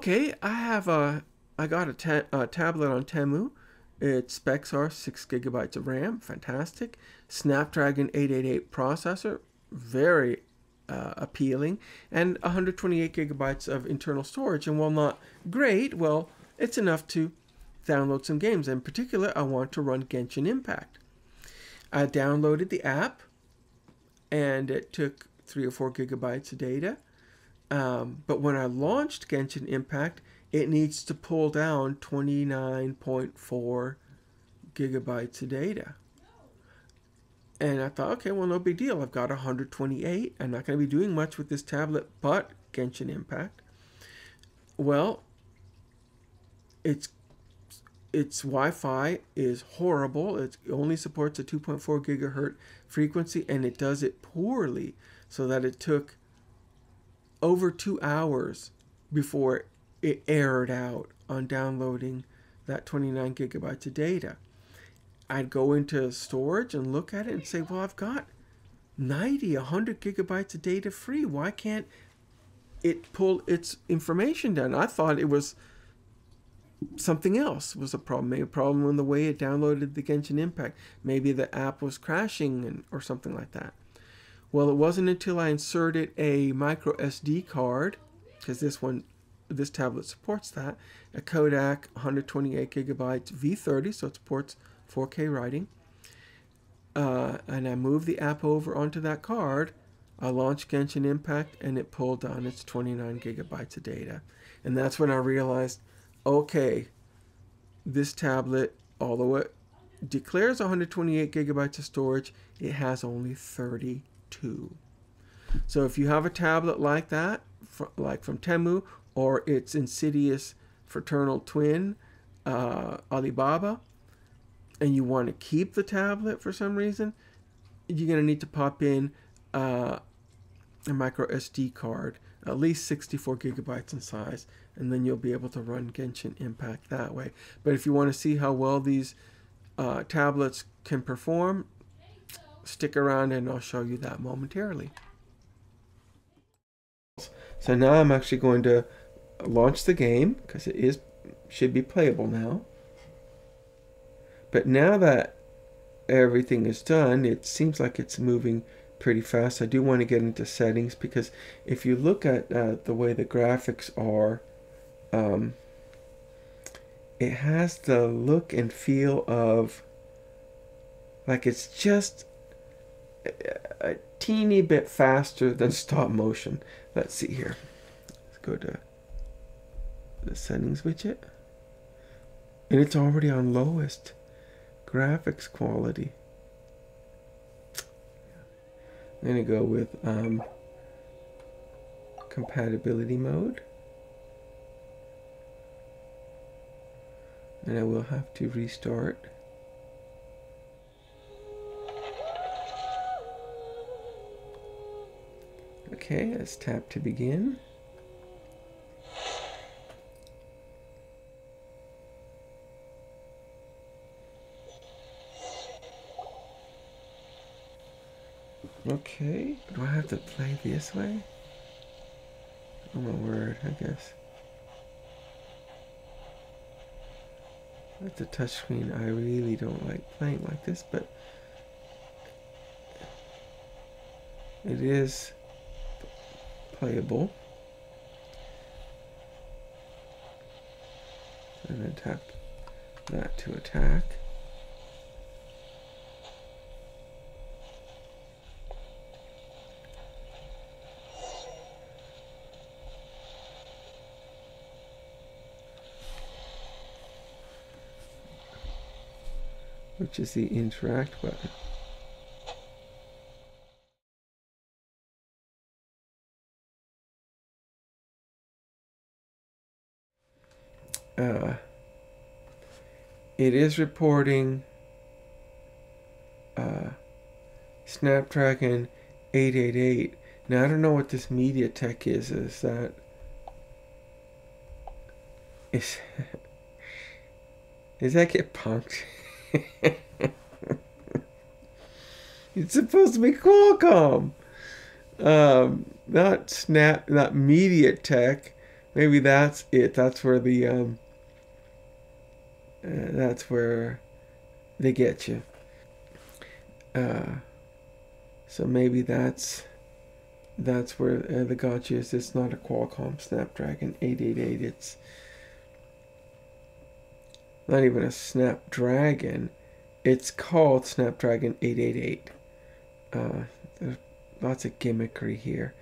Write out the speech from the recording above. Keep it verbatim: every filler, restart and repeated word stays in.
Okay, I have a, I got a, ta a tablet on Temu. Its specs are six gigabytes of RAM, fantastic. Snapdragon eight eighty-eight processor, very uh, appealing, and one hundred twenty-eight gigabytes of internal storage. And while not great, well, it's enough to download some games. In particular, I want to run Genshin Impact. I downloaded the app, and it took three or four gigabytes of data. Um, but when I launched Genshin Impact, it needs to pull down twenty-nine point four gigabytes of data. And I thought, okay, well, no big deal. I've got one hundred twenty-eight. I'm not going to be doing much with this tablet, but Genshin Impact. Well, it's Its Wi-Fi is horrible. It only supports a two point four gigahertz frequency, and it does it poorly, so that it took over two hours before it errored out on downloading that twenty-nine gigabytes of data. I'd go into storage and look at it and say, well, I've got ninety, one hundred gigabytes of data free. Why can't it pull its information down? I thought it was something else was a problem. Maybe a problem in the way it downloaded the Genshin Impact. Maybe the app was crashing and, or something like that. Well, it wasn't until I inserted a micro S D card, because this one, this tablet supports that, a Kodak one hundred twenty-eight gigabytes V thirty, so it supports four K writing. Uh, and I moved the app over onto that card. I launched Genshin Impact, and it pulled down its twenty-nine gigabytes of data. And that's when I realized, okay, this tablet, although it declares one hundred twenty-eight gigabytes of storage, it has only thirty-two. So if you have a tablet like that, like from Temu, or its insidious fraternal twin, uh, Alibaba, and you want to keep the tablet for some reason, you're going to need to pop in uh, a micro S D card, at least sixty-four gigabytes in size, and then you'll be able to run Genshin Impact that way. But if you want to see how well these uh, tablets can perform, stick around and I'll show you that momentarily. So now I'm actually going to launch the game, because it is should be playable now. But now that everything is done, it seems like it's moving pretty fast. I do want to get into settings, because if you look at uh, the way the graphics are, um, it has the look and feel of like it's just a, a teeny bit faster than stop motion. Let's see here. Let's go to the settings widget, and it's already on lowest graphics quality. I'm going to go with um, compatibility mode. And I will have to restart. Okay, let's tap to begin. Okay, do I have to play this way? Oh my word, I guess. With the touchscreen, I really don't like playing like this, but it is playable. And then tap that to attack. Which is the interact button. Uh, it is reporting uh, Snapdragon eight eighty-eight. Now I don't know what this media tech is. Is that is does that get punked? It's supposed to be Qualcomm, um, not Snap, not media tech. maybe that's it. That's where the um, uh, that's where they get you. Uh, so maybe that's that's where uh, the gotcha is. It's not a Qualcomm Snapdragon eight eighty-eight. It's not even a Snapdragon. It's called Snapdragon eight eighty-eight. Uh, there's lots of gimmickry here.